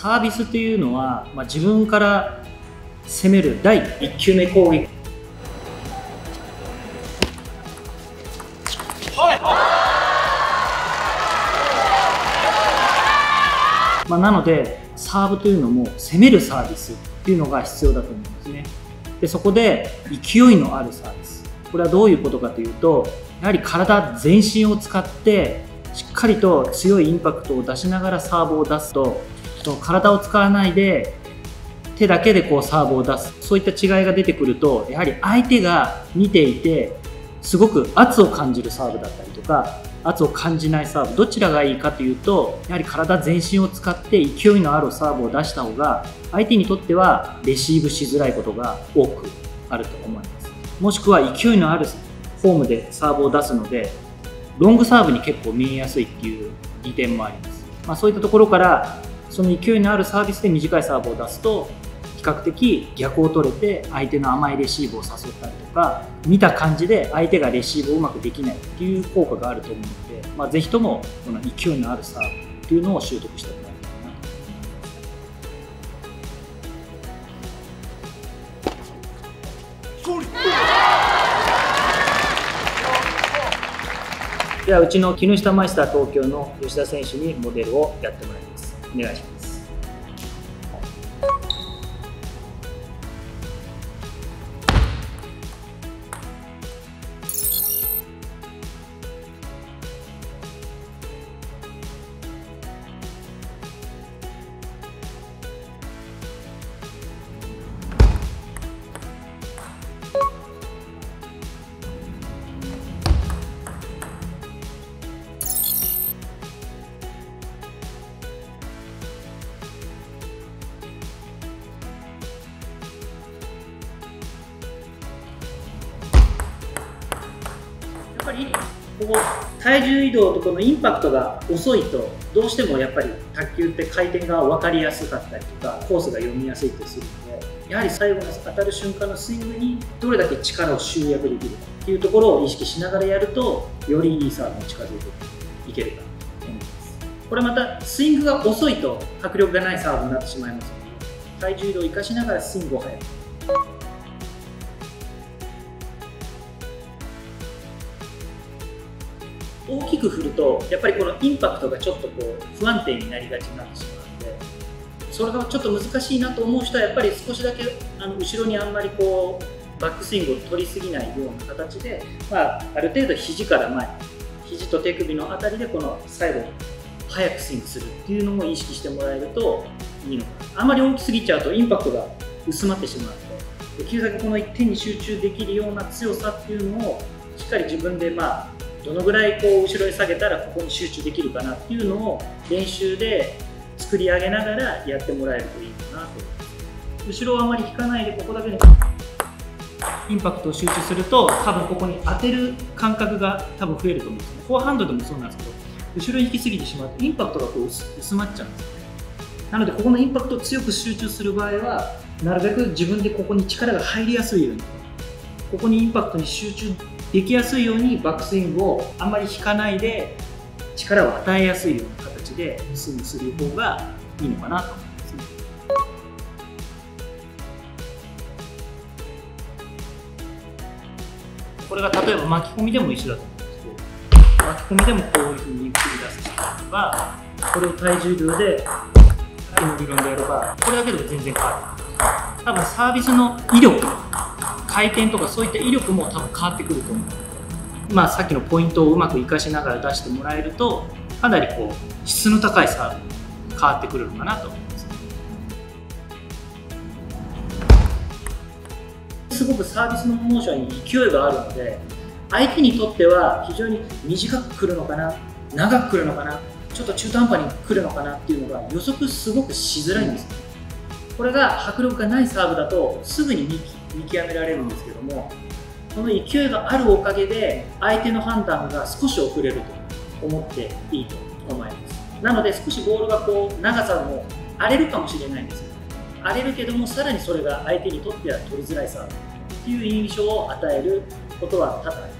サービスというのは、自分から攻める第1球目攻撃。なのでサーブというのも攻めるサービスっていうのが必要だと思うんですね。でそこで勢いのあるサービス、これはどういうことかというと、やはり体全身を使ってしっかりと強いインパクトを出しながらサーブを出すと、体を使わないで手だけでこうサーブを出す、そういった違いが出てくると、やはり相手が見ていてすごく圧を感じるサーブだったりとか、圧を感じないサーブ、どちらがいいかというと、やはり体全身を使って勢いのあるサーブを出した方が相手にとってはレシーブしづらいことが多くあると思います。もしくは勢いのあるフォームでサーブを出すので、ロングサーブに結構見えやすいっていう利点もあります。そういったところから、その勢いのあるサービスで短いサーブを出すと比較的逆を取れて、相手の甘いレシーブを誘ったりとか、見た感じで相手がレシーブをうまくできないっていう効果があると思うので、ぜひともこの勢いのあるサーブっていうのを習得してもらいたいなと思います。ではうちの木下マイスター東京の吉田選手にモデルをやってもらいます。お願いします。やっぱりこう体重移動とこのインパクトが遅いと、どうしてもやっぱり卓球って回転が分かりやすかったりとか、コースが読みやすいとするので、やはり最後の当たる瞬間のスイングにどれだけ力を集約できるかっていうところを意識しながらやると、よりいいサーブに近づいていけるかと思います。これまたスイングが遅いと迫力がないサーブになってしまいますので、体重移動を生かしながらスイングを速く。大きく振るとやっぱりこのインパクトがちょっとこう不安定になりがちになってしまうので、それがちょっと難しいなと思う人は、やっぱり少しだけ後ろにあんまりこうバックスイングを取りすぎないような形で、ある程度肘から前、肘と手首の辺りでこの最後に速くスイングするっていうのも意識してもらえるといいのかな。あまり大きすぎちゃうとインパクトが薄まってしまうので、できるだけこの一点に集中できるような強さっていうのをしっかり自分でどのぐらいこう後ろに下げたらここに集中できるかなっていうのを練習で作り上げながらやってもらえるといいかなと思います。後ろをあまり引かないで、ここだけにインパクトを集中すると、多分ここに当てる感覚が多分増えると思うんですね。フォアハンドでもそうなんですけど、後ろに引きすぎてしまうとインパクトがこう薄まっちゃうんですね。なのでここのインパクトを強く集中する場合は、なるべく自分でここに力が入りやすいように、ここにインパクトに集中できやすいようにバックスイングをあんまり引かないで、力を与えやすいような形でスイングする方がいいのかなと思いますね。これが例えば巻き込みでも一緒だと思うんですけど、巻き込みでもこういうふうにゆっくり出すとか、これを体重量でさっきの理論でやれば、これだけでも全然変わる。多分サービスの威力、回転とかそういった威力も多分変わってくると思うので、さっきのポイントをうまく生かしながら出してもらえると、かなりこう質の高いサーブに変わってくるのかなと思います。すごくサービスのモーションに勢いがあるので、相手にとっては非常に短く来るのかな、長く来るのかな、ちょっと中途半端に来るのかなっていうのが予測すごくしづらいんですよ。これが迫力がないサーブだとすぐに見極められるんですけども、この勢いがあるおかげで相手の判断が少し遅れると思っていいと思います。なので少しボールがこう長さも荒れるかもしれないんですけど、荒れるけどもさらにそれが相手にとっては取りづらいサーブっていう印象を与えることは多々あります。